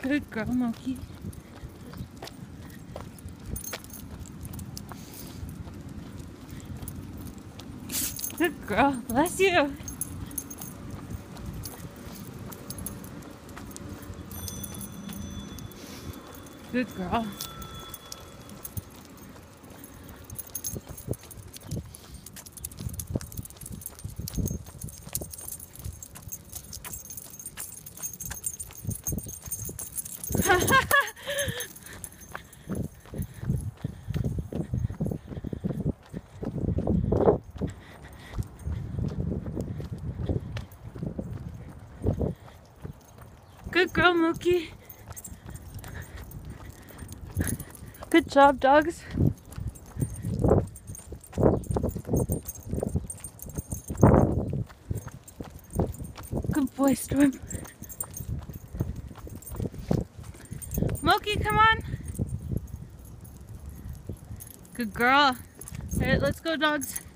Good girl, Mokie. Good girl, bless you. Good girl. Good girl, Mokie. Good job, dogs. Good boy, Storm. Mokie, come on. Good girl. All right, let's go, dogs.